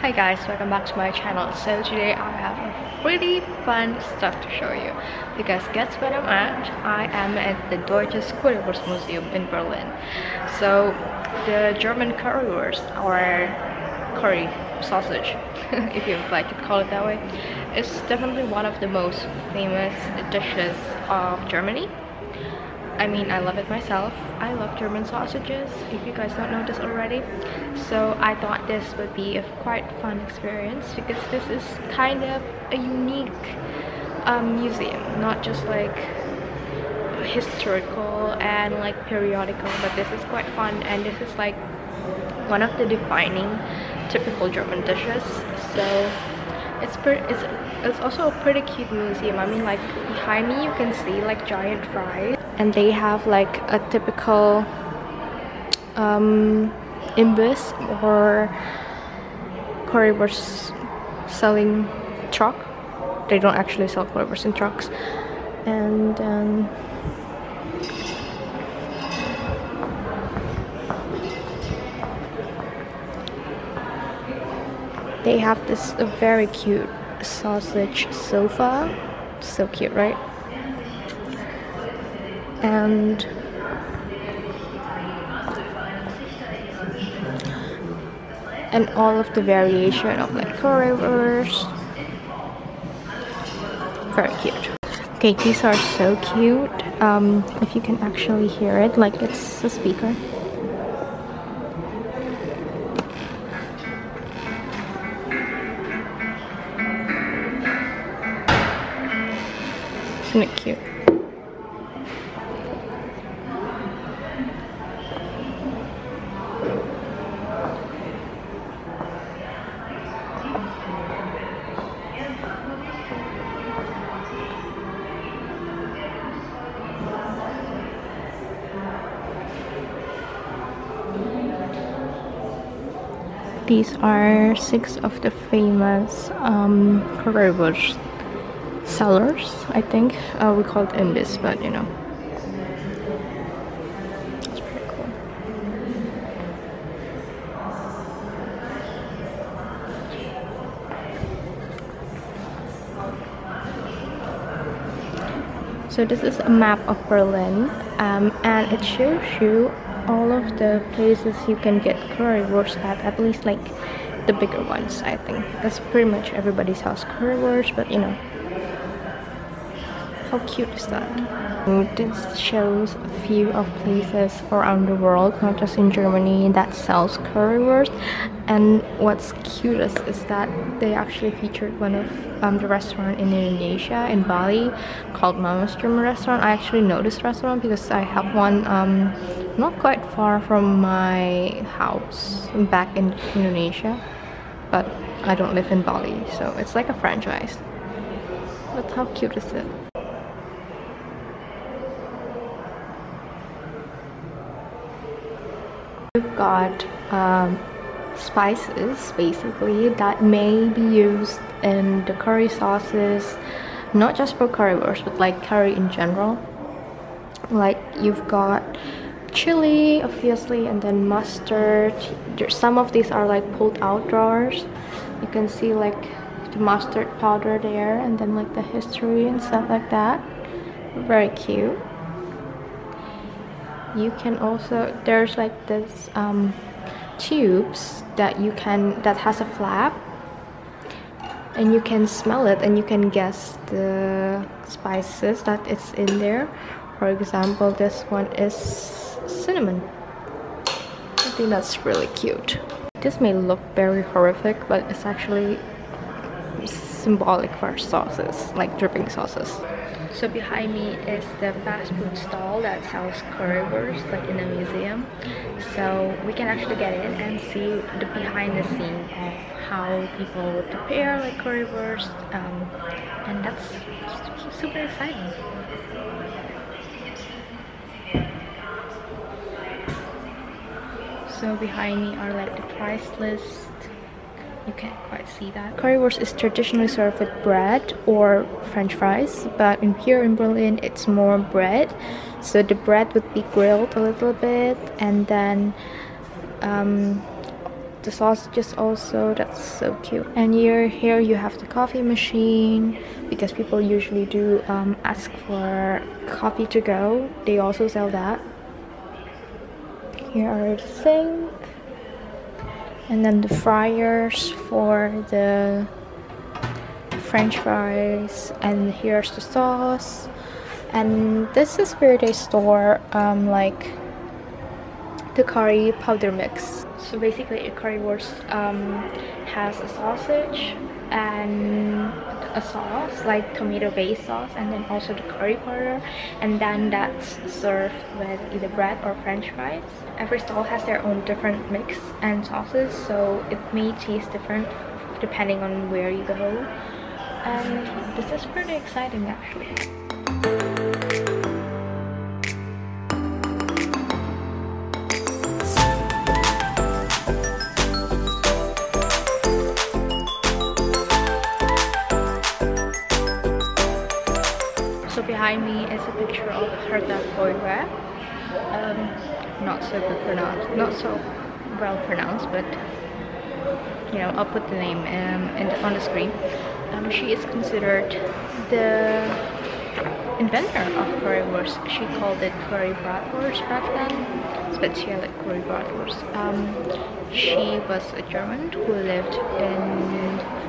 Hi guys, welcome back to my channel. So today I have a really fun stuff to show you, because guess where I'm at? I am at the Deutsches Currywurst Museum in Berlin. So the German currywurst, or curry sausage if you like to call it that way, is definitely one of the most famous dishes of Germany. I mean, I love it myself. I love German sausages, if you guys don't know this already. So I thought this would be a quite fun experience, because this is kind of a unique museum, not just like historical and like periodical, but this is quite fun, and this is like one of the defining typical German dishes. So it's also a pretty cute museum. I mean, like behind me you can see like giant fries, and they have like a typical imbiss or currywurst selling truck. They don't actually sell currywurst in trucks. And they have this very cute sausage sofa. So cute, right? And all of the variation of like currywurst. Very cute. Okay, these are so cute. If you can actually hear it, like it's a speaker. Isn't it cute? These are 6 of the famous currywurst sellers, I think. We call it imbiss, but you know. It's pretty cool. So this is a map of Berlin, and it shows you all of the places you can get currywurst at least like the bigger ones, I think. That's pretty much everybody's house currywurst, but you know. How cute is that? And this shows a few of places around the world, not just in Germany, that sells currywurst. And what's cutest is that they actually featured one of the restaurant in Indonesia, in Bali, called Mama's German Restaurant. I actually know this restaurant because I have one not quite far from my house back in Indonesia, but I don't live in Bali, so it's like a franchise. But how cute is it? We've got spices basically that may be used in the curry sauces, not just for currywurst but like curry in general. Like you've got chili obviously, and then mustard. Some of these are like pulled out drawers. You can see like the mustard powder there, and then like the history and stuff like that. Very cute. You can also, there's like this tubes that you can, that has a flap, and you can smell it and you can guess the spices that it's in there. For example, this one is cinnamon. I think that's really cute. This may look very horrific, but it's actually symbolic for sauces, like dripping sauces. So behind me is the fast food stall that sells currywurst, like in a museum. So we can actually get in and see the behind the scene of how people prepare like currywurst, and that's super exciting. So behind me are like the price list. You can't quite see that. Currywurst is traditionally served with bread or French fries, but in here in Berlin it's more bread. So the bread would be grilled a little bit, and then the sausages also. That's so cute. And here you have the coffee machine, because people usually do ask for coffee to go. They also sell that. Here are the sink, and then the fryers for the French fries, and here's the sauce. And this is where they store like the curry powder mix. So basically a currywurst has a sausage and a sauce, like tomato based sauce, and then also the curry powder, and then that's served with either bread or French fries. Every stall has their own different mix and sauces, so it may taste different depending on where you go. And this is pretty exciting actually. So behind me is a picture of Herta Heuwer. Not so good pronounced, not so well pronounced, but you know, I'll put the name on the screen. She is considered the inventor of currywurst. She called it currywurst back then. Spezielle currywurst. She was a German who lived in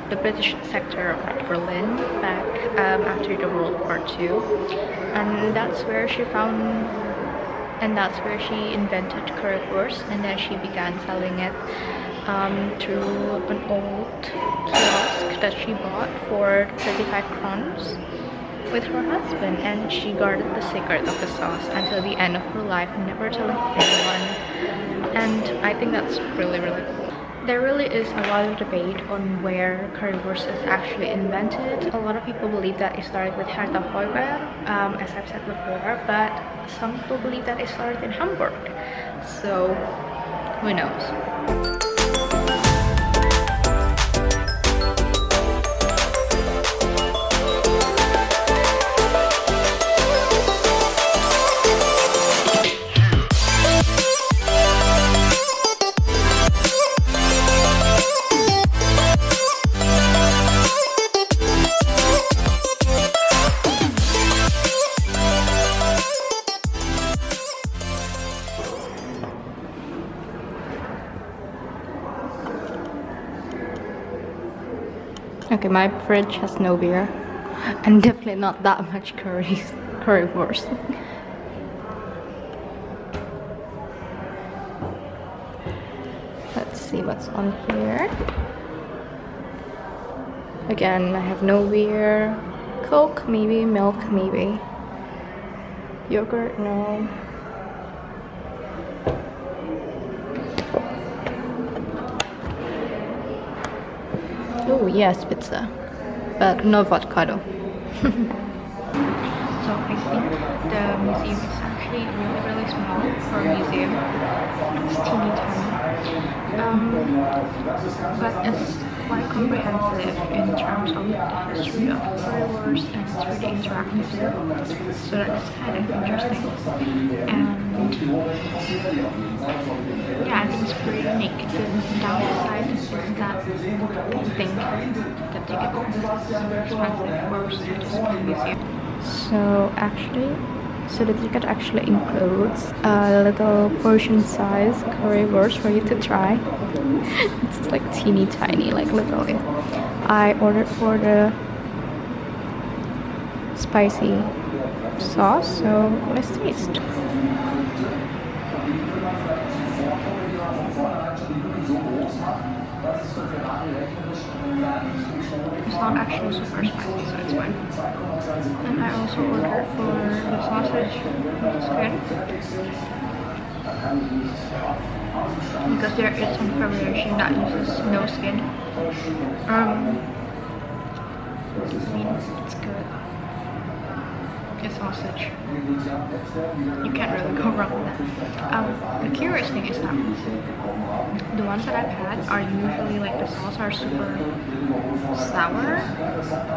the British sector of Berlin back after the World War II, and that's where she found, and that's where she invented currywurst, and then she began selling it through an old kiosk that she bought for 35 crowns with her husband, and she guarded the secret of the sauce until the end of her life, never telling anyone. And I think that's really cool. There really is a lot of debate on where currywurst is actually invented. A lot of people believe that it started with Herta Heuwer, as I've said before, but some people believe that it started in Hamburg. So, who knows? Okay, my fridge has no beer, and definitely not that much currywurst. Let's see what's on here. Again, I have no beer. Coke, maybe. Milk, maybe. Yogurt, no. Oh yes, pizza, but no vodka though. So I think the museum is actually really small for a museum. It's teeny tiny, but it's quite comprehensive in terms of the history of currywurst, and it's really interactive, so that's kind of interesting. And yeah, I think it's pretty unique. The downside is that I think the ticket is expensive for students in the museum. So the ticket actually includes a little portion size currywurst for you to try. It's like teeny tiny, like literally. I ordered for the spicy sauce, so let's taste. It's not actually super spicy, so it's fine. And I also ordered for the sausage, which is good, because there is some variation that uses no skin. I mean, it's good. turkey sausage. You can't really go wrong with that. The curious thing is that the ones that I've had are usually like the sauce are super sour,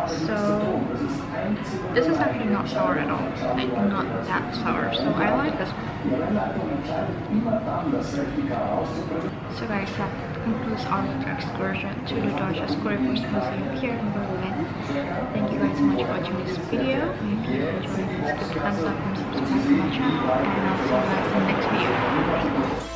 so this is actually not sour at all, like not that sour, so I like this one. So guys, that concludes our excursion to the Deutsches Currywurst Museum here in Berlin. Thank you guys so much for watching this video. If you enjoyed this, give it a thumbs up and subscribe to my channel, and I'll see you guys in the next video.